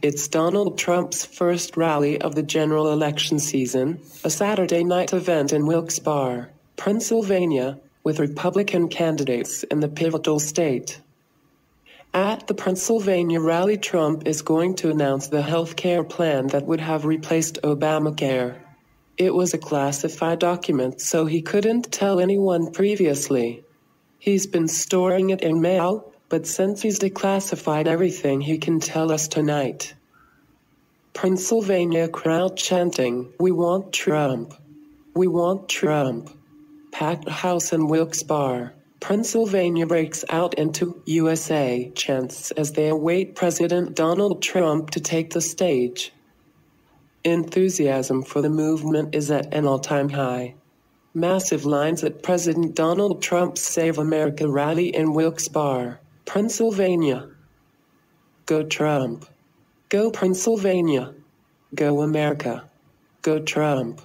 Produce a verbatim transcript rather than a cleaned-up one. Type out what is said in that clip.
It's Donald Trump's first rally of the general election season, a Saturday night event in Wilkes-Barre, Pennsylvania, with Republican candidates in the pivotal state. At the Pennsylvania rally, Trump is going to announce the health care plan that would have replaced Obamacare. It was a classified document, so he couldn't tell anyone previously. He's been storing it in mail, but since he's declassified everything, he can tell us tonight. Pennsylvania crowd chanting, "We want Trump. We want Trump." Packed house in Wilkes-Barre, Pennsylvania breaks out into U S A chants as they await President Donald Trump to take the stage. Enthusiasm for the movement is at an all-time high. Massive lines at President Donald Trump's Save America rally in Wilkes-Barre, Pennsylvania. Go Trump. Go Pennsylvania. Go America. Go Trump.